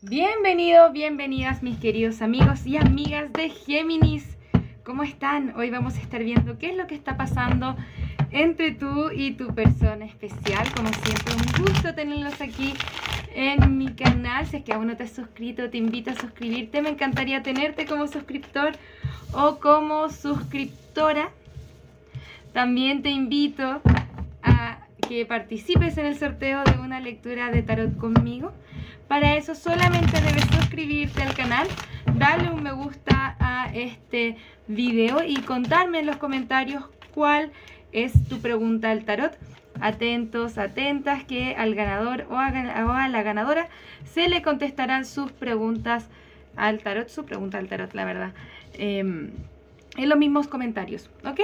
Bienvenidos, bienvenidas mis queridos amigos y amigas de Géminis. ¿Cómo están? Hoy vamos a estar viendo qué es lo que está pasando entre tú y tu persona especial. Como siempre, un gusto tenerlos aquí en mi canal. Si es que aún no te has suscrito, te invito a suscribirte. Me encantaría tenerte como suscriptor o como suscriptora. También te invito a que participes en el sorteo de una lectura de tarot conmigo. Para eso solamente debes suscribirte al canal, darle un me gusta a este video y contarme en los comentarios cuál es tu pregunta al tarot. Atentos, atentas, que al ganador o a la ganadora se le contestarán sus preguntas al tarot, la verdad, en los mismos comentarios, ¿ok?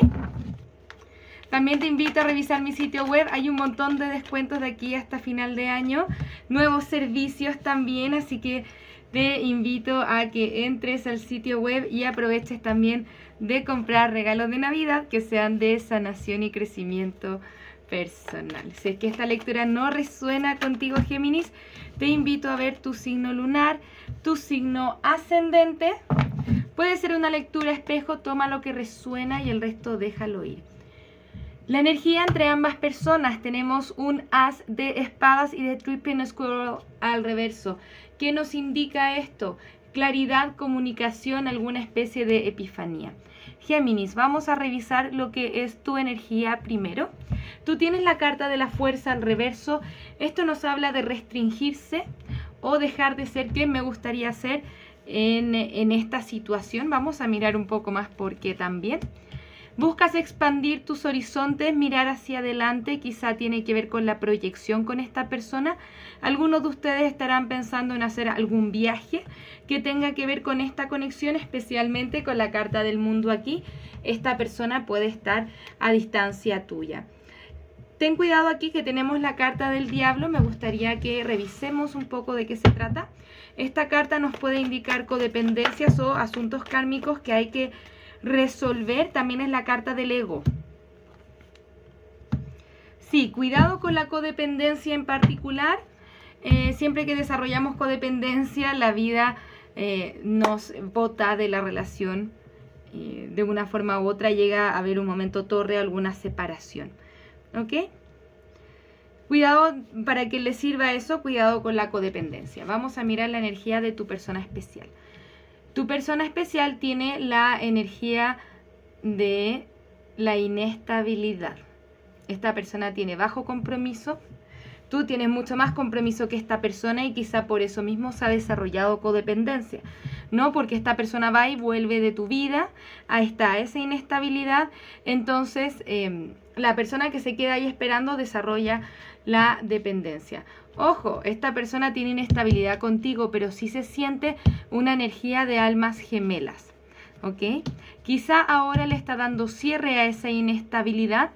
También te invito a revisar mi sitio web, hay un montón de descuentos de aquí hasta final de año, nuevos servicios también, así que te invito a que entres al sitio web y aproveches también de comprar regalos de Navidad que sean de sanación y crecimiento personal. Si es que esta lectura no resuena contigo, Géminis, te invito a ver tu signo lunar, tu signo ascendente. Puede ser una lectura espejo, toma lo que resuena y el resto déjalo ir. La energía entre ambas personas, tenemos un as de espadas y de tripping squirrel al reverso. ¿Qué nos indica esto? Claridad, comunicación, alguna especie de epifanía. Géminis, vamos a revisar lo que es tu energía primero. Tú tienes la carta de la fuerza al reverso. Esto nos habla de restringirse o dejar de ser quien me gustaría ser en esta situación. Vamos a mirar un poco más por qué también. Buscas expandir tus horizontes, mirar hacia adelante, quizá tiene que ver con la proyección con esta persona. Algunos de ustedes estarán pensando en hacer algún viaje que tenga que ver con esta conexión, especialmente con la carta del mundo aquí. Esta persona puede estar a distancia tuya. Ten cuidado aquí que tenemos la carta del diablo, me gustaría que revisemos un poco de qué se trata. Esta carta nos puede indicar codependencias o asuntos kármicos que hay que resolver, también es la carta del ego. Sí, cuidado con la codependencia en particular. Siempre que desarrollamos codependencia, la vida nos bota de la relación. De una forma u otra llega a haber un momento torre, alguna separación. ¿Ok? Cuidado para que le sirva eso, cuidado con la codependencia. Vamos a mirar la energía de tu persona especial. Tu persona especial tiene la energía de la inestabilidad. Esta persona tiene bajo compromiso. Tú tienes mucho más compromiso que esta persona y quizá por eso mismo se ha desarrollado codependencia, ¿no? Porque esta persona va y vuelve de tu vida. Ahí está, esa inestabilidad. Entonces, la persona que se queda ahí esperando desarrolla la dependencia. Ojo, esta persona tiene inestabilidad contigo, pero sí se siente una energía de almas gemelas, ¿ok? Quizá ahora le está dando cierre a esa inestabilidad.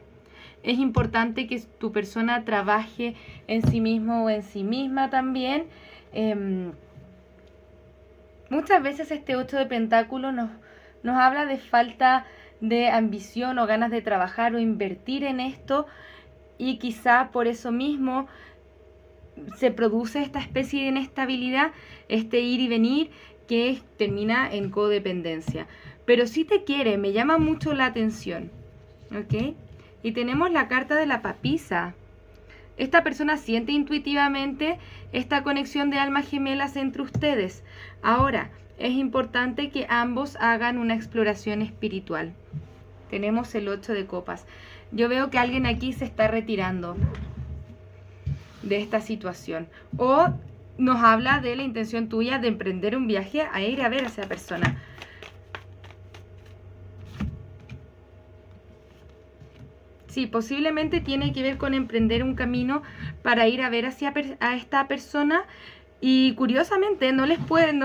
Es importante que tu persona trabaje en sí mismo o en sí misma también. Muchas veces este 8 de Pentáculos nos habla de falta de ambición o ganas de trabajar o invertir en esto, y quizá por eso mismo se produce esta especie de inestabilidad, este ir y venir que termina en codependencia. Pero sí te quiere, me llama mucho la atención, ¿ok? Y tenemos la carta de la papisa. Esta persona siente intuitivamente esta conexión de almas gemelas entre ustedes. Ahora, es importante que ambos hagan una exploración espiritual. Tenemos el 8 de copas. Yo veo que alguien aquí se está retirando de esta situación, o nos habla de la intención tuya de emprender un viaje a ir a ver a esa persona. Sí, posiblemente tiene que ver con emprender un camino para ir a ver a esta persona, y curiosamente no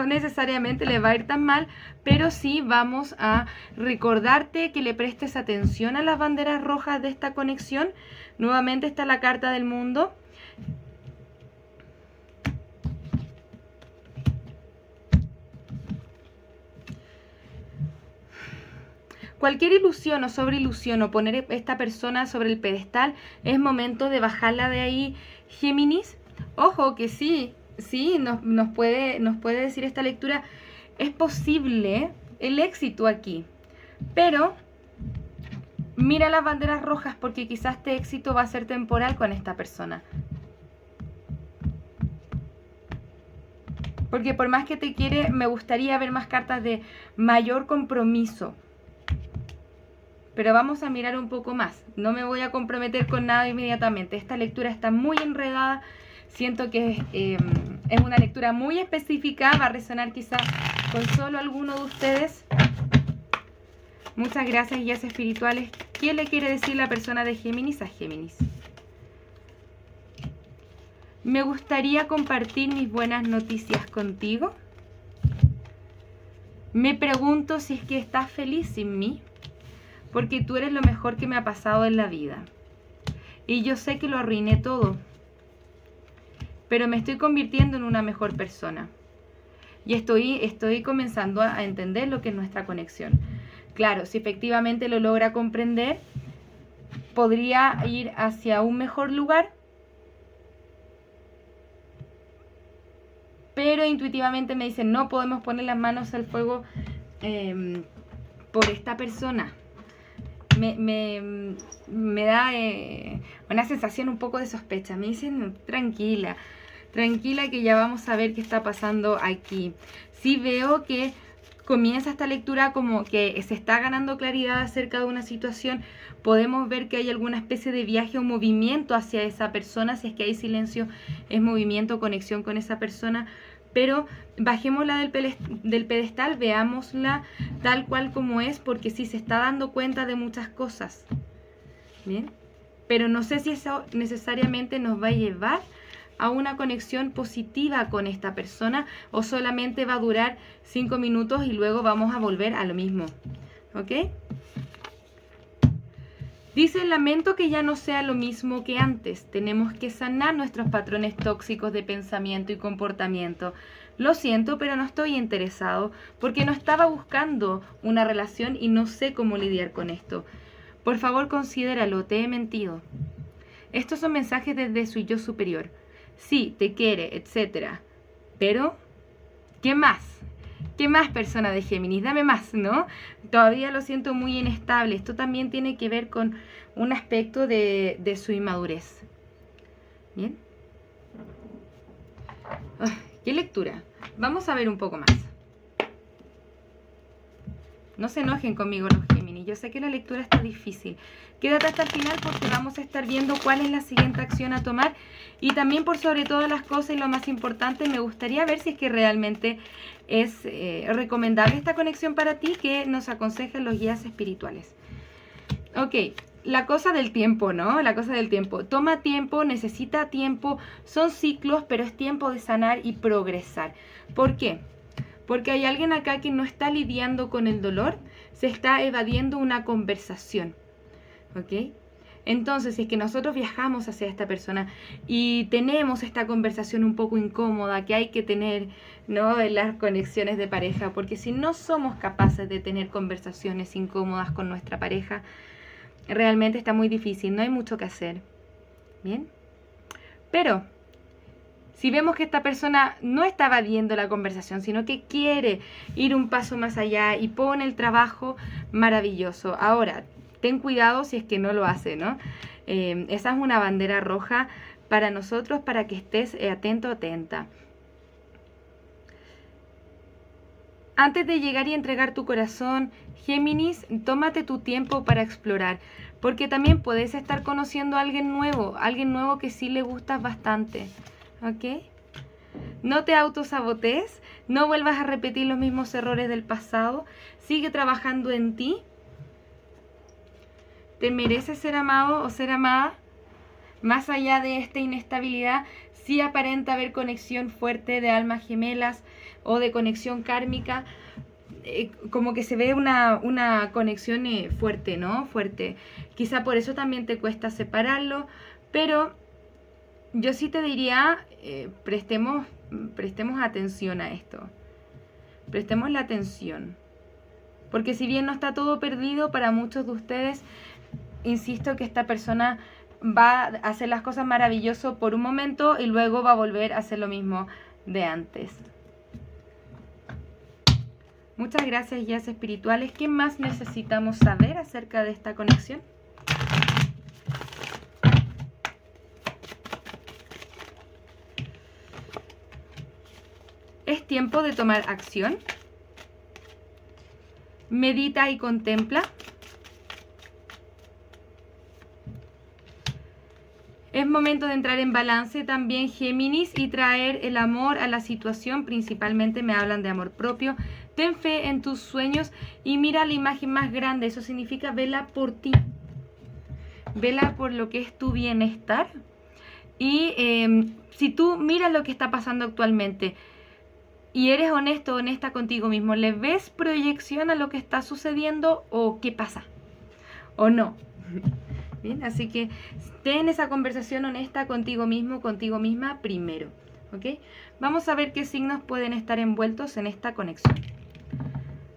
necesariamente les va a ir tan mal, pero sí vamos a recordarte que le prestes atención a las banderas rojas de esta conexión. Nuevamente está la carta del mundo. Cualquier ilusión o sobreilusión o poner a esta persona sobre el pedestal, es momento de bajarla de ahí, Géminis. Ojo que sí, nos puede decir esta lectura, es posible el éxito aquí, pero mira las banderas rojas porque quizás este éxito va a ser temporal con esta persona. Porque por más que te quiere, me gustaría ver más cartas de mayor compromiso. Pero vamos a mirar un poco más. No me voy a comprometer con nada inmediatamente. Esta lectura está muy enredada. Siento que es una lectura muy específica. Va a resonar quizás con solo alguno de ustedes. Muchas gracias, guías espirituales. ¿Qué le quiere decir la persona de Géminis a Géminis? Me gustaría compartir mis buenas noticias contigo. Me pregunto si es que estás feliz sin mí, porque tú eres lo mejor que me ha pasado en la vida. Y yo sé que lo arruiné todo, pero me estoy convirtiendo en una mejor persona. Y estoy comenzando a entender lo que es nuestra conexión. Claro, si efectivamente lo logra comprender, podría ir hacia un mejor lugar. Pero intuitivamente me dicen, no podemos poner las manos al fuego por esta persona. Me da una sensación un poco de sospecha. Me dicen, tranquila, tranquila que ya vamos a ver qué está pasando aquí. Sí veo que comienza esta lectura como que se está ganando claridad acerca de una situación. Podemos ver que hay alguna especie de viaje o movimiento hacia esa persona. Si es que hay silencio, es movimiento, conexión con esa persona. Pero bajémosla del pedestal, veámosla tal cual como es, porque sí se está dando cuenta de muchas cosas. ¿Bien? Pero no sé si eso necesariamente nos va a llevar a una conexión positiva con esta persona, o solamente va a durar 5 minutos y luego vamos a volver a lo mismo. ¿Ok? Dice, lamento que ya no sea lo mismo que antes. Tenemos que sanar nuestros patrones tóxicos de pensamiento y comportamiento. Lo siento, pero no estoy interesado porque no estaba buscando una relación y no sé cómo lidiar con esto. Por favor, considéralo, te he mentido. Estos son mensajes desde su yo superior. Sí, te quiere, etcétera. Pero, ¿qué más? ¿Qué más, persona de Géminis? Dame más, ¿no? Todavía lo siento muy inestable. Esto también tiene que ver con un aspecto de su inmadurez. ¿Bien? Oh, ¡qué lectura! Vamos a ver un poco más. No se enojen conmigo los Géminis. Yo sé que la lectura está difícil. Quédate hasta el final porque vamos a estar viendo cuál es la siguiente acción a tomar. Y también, por sobre todas las cosas y lo más importante, me gustaría ver si es que realmente es recomendable esta conexión para ti, que nos aconsejan los guías espirituales. Ok, la cosa del tiempo, ¿no? La cosa del tiempo. Toma tiempo, necesita tiempo, son ciclos, pero es tiempo de sanar y progresar. ¿Por qué? Porque hay alguien acá que no está lidiando con el dolor, se está evadiendo una conversación, ¿ok? Entonces, si es que nosotros viajamos hacia esta persona y tenemos esta conversación un poco incómoda que hay que tener, ¿no?, en las conexiones de pareja, porque si no somos capaces de tener conversaciones incómodas con nuestra pareja, realmente está muy difícil, no hay mucho que hacer, ¿bien? Pero si vemos que esta persona no está evadiendo la conversación, sino que quiere ir un paso más allá y pone el trabajo, maravilloso. Ahora, ten cuidado si es que no lo hace, ¿no? Esa es una bandera roja para nosotros, para que estés atento, atenta. Antes de llegar y entregar tu corazón, Géminis, tómate tu tiempo para explorar, porque también puedes estar conociendo a alguien nuevo que sí le gustas bastante. ¿Ok? No te autosabotees, no vuelvas a repetir los mismos errores del pasado, sigue trabajando en ti. Te mereces ser amado o ser amada. Más allá de esta inestabilidad, sí aparenta haber conexión fuerte de almas gemelas o de conexión kármica. Como que se ve una conexión fuerte, ¿no? Fuerte. Quizá por eso también te cuesta separarlo, pero yo sí te diría, prestemos atención a esto. Prestemos la atención. Porque si bien no está todo perdido, para muchos de ustedes, insisto que esta persona va a hacer las cosas maravilloso por un momento y luego va a volver a hacer lo mismo de antes. Muchas gracias, guías espirituales. ¿Qué más necesitamos saber acerca de esta conexión? Es tiempo de tomar acción. Medita y contempla. Es momento de entrar en balance también, Géminis, y traer el amor a la situación. Principalmente me hablan de amor propio. Ten fe en tus sueños y mira la imagen más grande. Eso significa vela por ti. Vela por lo que es tu bienestar. Y si tú miras lo que está pasando actualmente y eres honesto, honesta contigo mismo, ¿le ves proyección a lo que está sucediendo o qué pasa? ¿O no? Bien, así que ten esa conversación honesta contigo mismo, contigo misma primero, ¿ok? Vamos a ver qué signos pueden estar envueltos en esta conexión.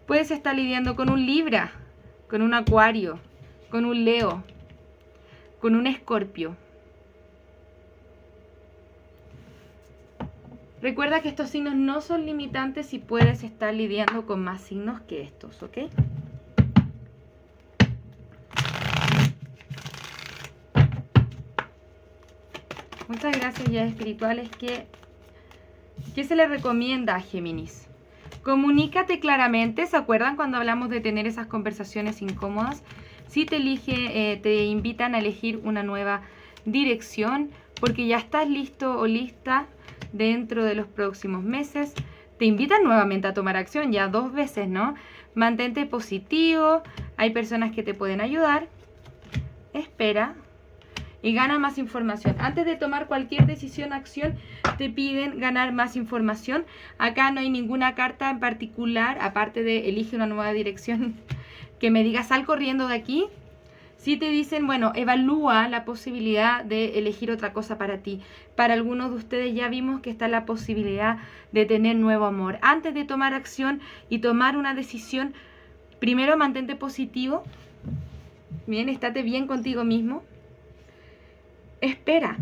Puedes estar lidiando con un Libra, con un Acuario, con un Leo, con un Escorpio. Recuerda que estos signos no son limitantes y puedes estar lidiando con más signos que estos, ¿ok? Muchas gracias, guías espirituales. ¿Qué se le recomienda a Géminis? Comunícate claramente. ¿Se acuerdan cuando hablamos de tener esas conversaciones incómodas? Si te invitan a elegir una nueva dirección, porque ya estás listo o lista. Dentro de los próximos meses te invitan nuevamente a tomar acción, ya 2 veces, ¿no? Mantente positivo, hay personas que te pueden ayudar. Espera y gana más información. Antes de tomar cualquier decisión, acción, te piden ganar más información. Acá no hay ninguna carta en particular, aparte de elige una nueva dirección, que me digas sal corriendo de aquí. Si te dicen, bueno, evalúa la posibilidad de elegir otra cosa para ti. Para algunos de ustedes ya vimos que está la posibilidad de tener nuevo amor. Antes de tomar acción y tomar una decisión, primero mantente positivo. Bien, estate bien contigo mismo. Espera.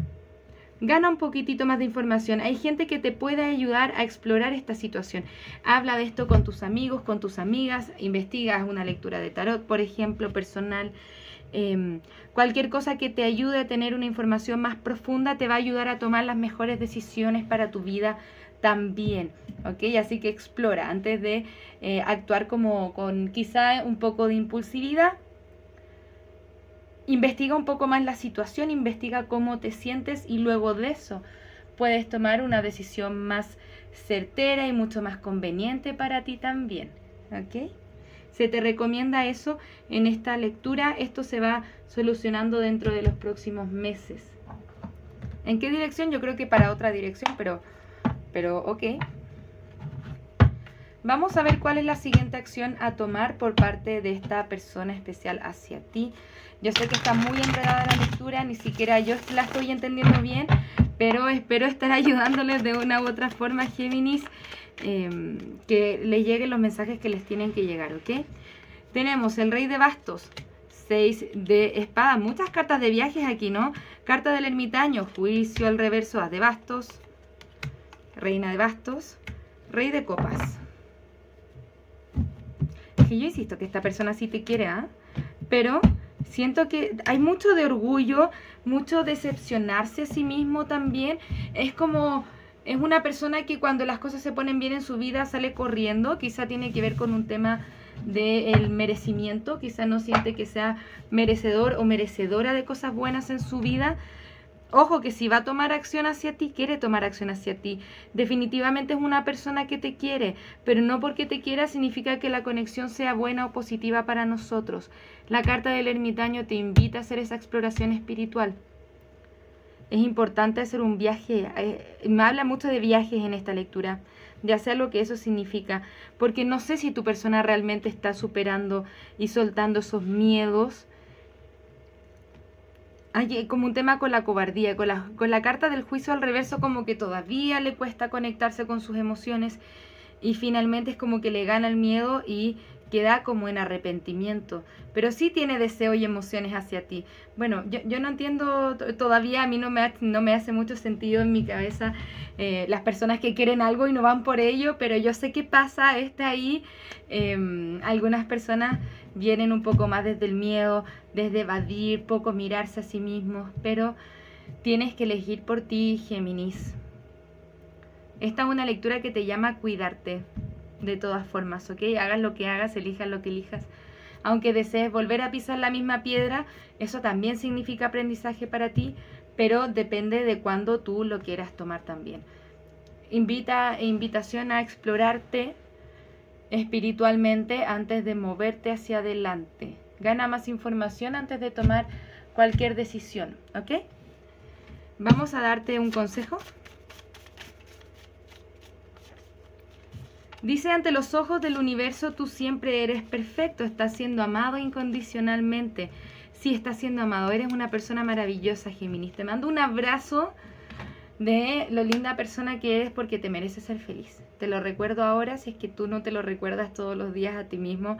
Gana un poquitito más de información. Hay gente que te puede ayudar a explorar esta situación. Habla de esto con tus amigos, con tus amigas. Investiga una lectura de tarot, por ejemplo, personal. Cualquier cosa que te ayude a tener una información más profunda te va a ayudar a tomar las mejores decisiones para tu vida también, ¿ok? Así que explora antes de actuar como con quizá un poco de impulsividad. Investiga un poco más la situación, investiga cómo te sientes y luego de eso puedes tomar una decisión más certera y mucho más conveniente para ti también, ¿ok? Se te recomienda eso en esta lectura. Esto se va solucionando dentro de los próximos meses. ¿En qué dirección? Yo creo que para otra dirección, pero ok. Vamos a ver cuál es la siguiente acción a tomar por parte de esta persona especial hacia ti. Yo sé que está muy enredada la lectura, ni siquiera yo la estoy entendiendo bien, pero espero estar ayudándoles de una u otra forma, Géminis. Que les lleguen los mensajes que les tienen que llegar, ¿ok? Tenemos el Rey de Bastos, 6 de Espada, muchas cartas de viajes aquí, ¿no? Carta del ermitaño, juicio al reverso, As de Bastos, Reina de Bastos, Rey de Copas. Que yo insisto que esta persona sí te quiere, ¿ah? Pero siento que hay mucho de orgullo, mucho decepcionarse a sí mismo también. Es como... Es una persona que cuando las cosas se ponen bien en su vida sale corriendo. Quizá tiene que ver con un tema del merecimiento. Quizá no siente que sea merecedor o merecedora de cosas buenas en su vida. Ojo que si va a tomar acción hacia ti, quiere tomar acción hacia ti. Definitivamente es una persona que te quiere, pero no porque te quiera significa que la conexión sea buena o positiva para nosotros. La carta del ermitaño te invita a hacer esa exploración espiritual. Es importante hacer un viaje, me habla mucho de viajes en esta lectura, ya sea lo que eso significa, porque no sé si tu persona realmente está superando y soltando esos miedos. Hay como un tema con la cobardía, con la carta del juicio al reverso, como que todavía le cuesta conectarse con sus emociones y finalmente es como que le gana el miedo y queda como en arrepentimiento, pero sí tiene deseo y emociones hacia ti. Bueno, yo no entiendo todavía, a mí no me hace mucho sentido en mi cabeza las personas que quieren algo y no van por ello, pero yo sé qué pasa, está ahí. Algunas personas vienen un poco más desde el miedo, desde evadir, poco mirarse a sí mismos, pero tienes que elegir por ti, Géminis. Esta es una lectura que te llama a cuidarte de todas formas, ¿ok? Hagas lo que hagas, elijas lo que elijas. Aunque desees volver a pisar la misma piedra, eso también significa aprendizaje para ti, pero depende de cuándo tú lo quieras tomar también. Invitación a explorarte espiritualmente antes de moverte hacia adelante. Gana más información antes de tomar cualquier decisión, ¿ok? Vamos a darte un consejo. Dice, ante los ojos del universo tú siempre eres perfecto, estás siendo amado incondicionalmente. Sí, estás siendo amado, eres una persona maravillosa, Géminis. Te mando un abrazo de lo linda persona que eres, porque te mereces ser feliz. Te lo recuerdo ahora, si es que tú no te lo recuerdas todos los días a ti mismo.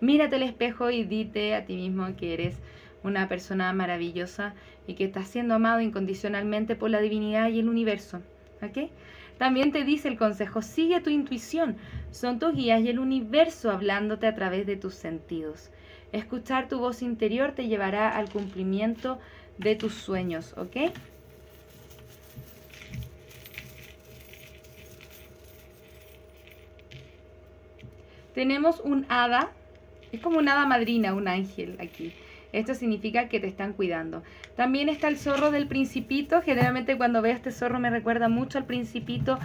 Mírate al espejo y dite a ti mismo que eres una persona maravillosa y que estás siendo amado incondicionalmente por la divinidad y el universo, ¿ok? También te dice el consejo, sigue tu intuición, son tus guías y el universo hablándote a través de tus sentidos. Escuchar tu voz interior te llevará al cumplimiento de tus sueños, ¿ok? Tenemos un hada, es como una hada madrina, un ángel aquí. Esto significa que te están cuidando. También está el zorro del Principito. Generalmente cuando veo este zorro me recuerda mucho al Principito.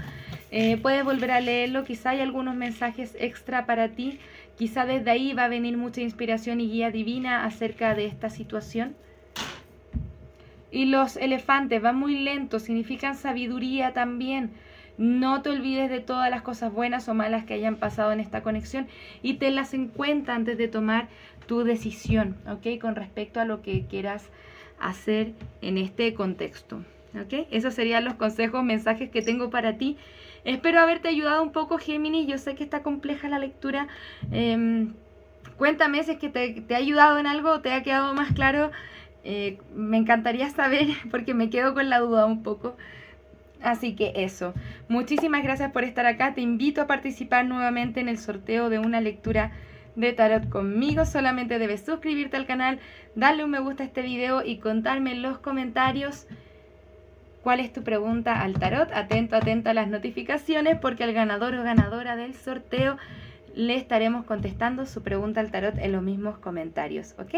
Puedes volver a leerlo. Quizá hay algunos mensajes extra para ti. Quizá desde ahí va a venir mucha inspiración y guía divina acerca de esta situación. Y los elefantes van muy lentos. Significan sabiduría también. No te olvides de todas las cosas buenas o malas que hayan pasado en esta conexión y tenlas en cuenta antes de tomar tu decisión, ¿ok? Con respecto a lo que quieras hacer en este contexto, ¿ok? Esos serían los consejos, mensajes que tengo para ti. Espero haberte ayudado un poco, Géminis. Yo sé que está compleja la lectura. Cuéntame si es que te ha ayudado en algo o te ha quedado más claro. Me encantaría saber, porque me quedo con la duda un poco. Así que eso, muchísimas gracias por estar acá, te invito a participar nuevamente en el sorteo de una lectura de tarot conmigo, solamente debes suscribirte al canal, darle un me gusta a este video y contarme en los comentarios cuál es tu pregunta al tarot, atento a las notificaciones porque al ganador o ganadora del sorteo le estaremos contestando su pregunta al tarot en los mismos comentarios, ¿ok?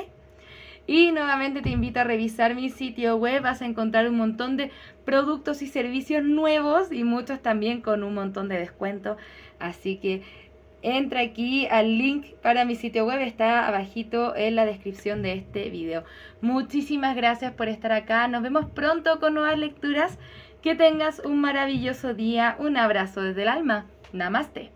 Y nuevamente te invito a revisar mi sitio web, vas a encontrar un montón de productos y servicios nuevos y muchos también con un montón de descuento. Así que entra aquí al link para mi sitio web, está abajito en la descripción de este video. Muchísimas gracias por estar acá, nos vemos pronto con nuevas lecturas. Que tengas un maravilloso día, un abrazo desde el alma. Namaste.